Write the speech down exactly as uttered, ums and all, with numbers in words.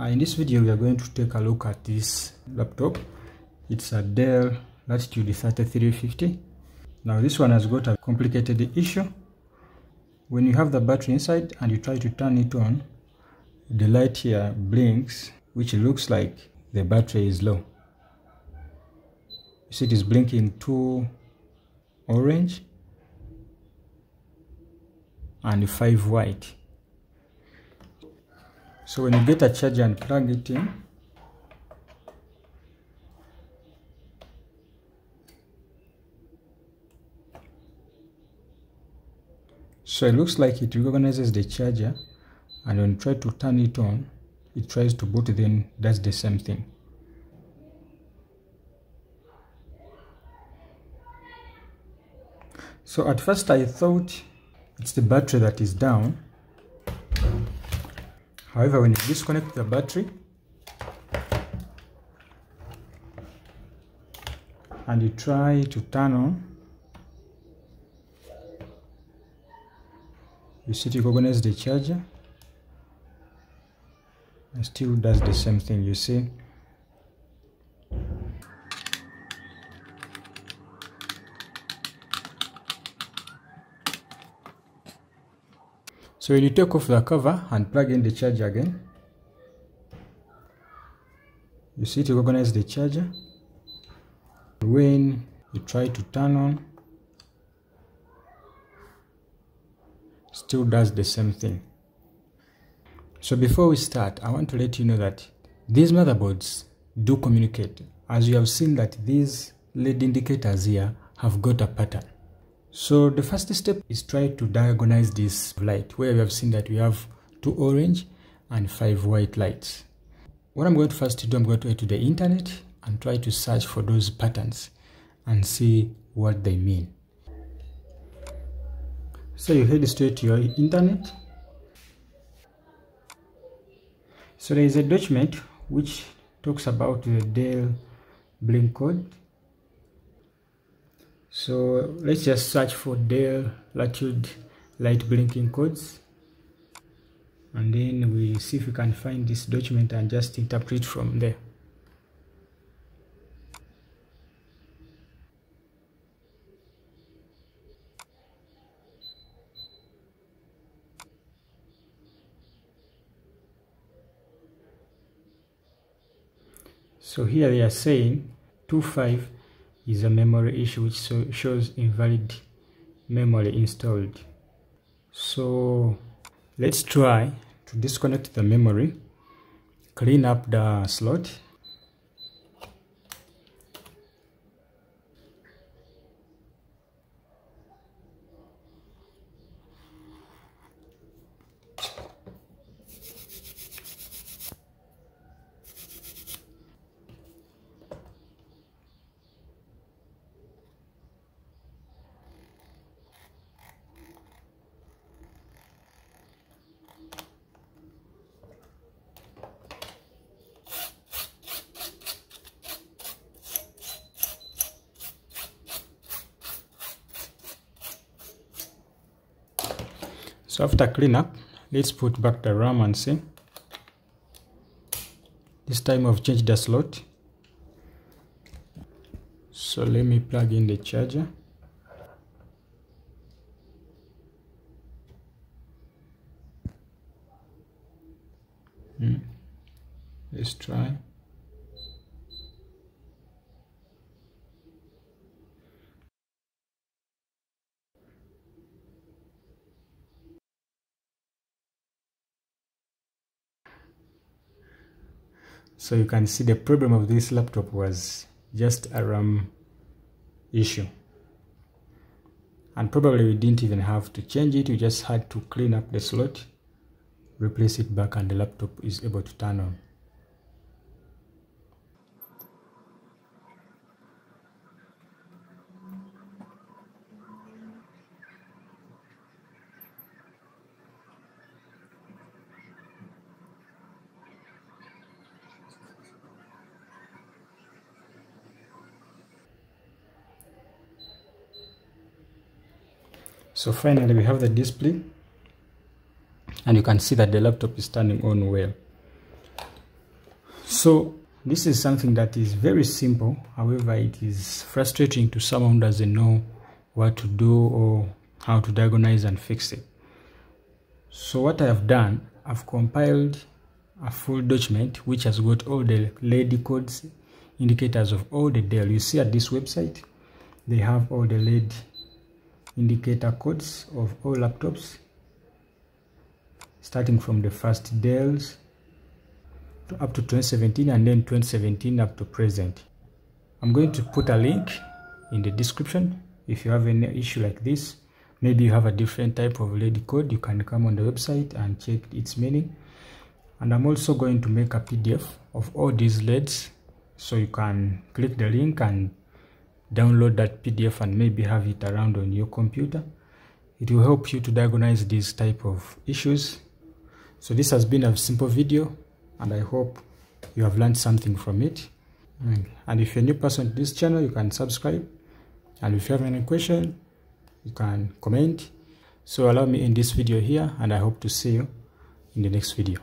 Uh, in this video, we are going to take a look at this laptop. It's a Dell Latitude thirty-three fifty. Now this one has got a complicated issue. When you have the battery inside and you try to turn it on, the light here blinks, which looks like the battery is low. You see it is blinking two orange and five white. So when you get a charger and plug it in, so it looks like it recognizes the charger, and when you try to turn it on, it tries to boot, then does the same thing. So at first I thought it's the battery that is down. However, when you disconnect the battery and you try to turn on, you see it recognizes the charger and still does the same thing. You see, so when you take off the cover and plug in the charger again, you see it recognize the charger. When you try to turn on, still does the same thing. So before we start, I want to let you know that these motherboards do communicate, as you have seen that these L E D indicators here have got a pattern. So the first step is try to diagonalize this light, where we have seen that we have two orange and five white lights. What I'm going to first do, I'm going to go to the internet and try to search for those patterns and see what they mean. So you head straight to your internet. So there is a document which talks about the Dell blink code. So let's just search for Dell Latitude light blinking codes, and then we see if we can find this document and just interpret from there. So here they are saying two point five is a memory issue, which so shows invalid memory installed. So let's try to disconnect the memory, clean up the slot. So after cleanup, let's put back the RAM and see. This time I've changed the slot. So let me plug in the charger. Hmm. Let's try. So you can see the problem of this laptop was just a RAM issue, and probably we didn't even have to change it. We just had to clean up the slot, replace it back, and the laptop is able to turn on. So finally we have the display, and you can see that the laptop is turning on well. So this is something that is very simple, however it is frustrating to someone who doesn't know what to do or how to diagnose and fix it. So what I have done, I've compiled a full document which has got all the L E D codes, indicators of all the Dell. You see at this website they have all the L E D indicator codes of all laptops, starting from the first Dells up to twenty seventeen, and then twenty seventeen up to present. I'm going to put a link in the description. If you have an issue like this, maybe you have a different type of L E D code, you can come on the website and check its meaning. And I'm also going to make a P D F of all these L E Ds, so you can click the link and download that P D F and maybe have it around on your computer. It will help you to diagnose these type of issues. So this has been a simple video, and I hope you have learned something from it. And if you're a new person to this channel, you can subscribe, and if you have any question, you can comment. So allow me in this video here, and I hope to see you in the next video.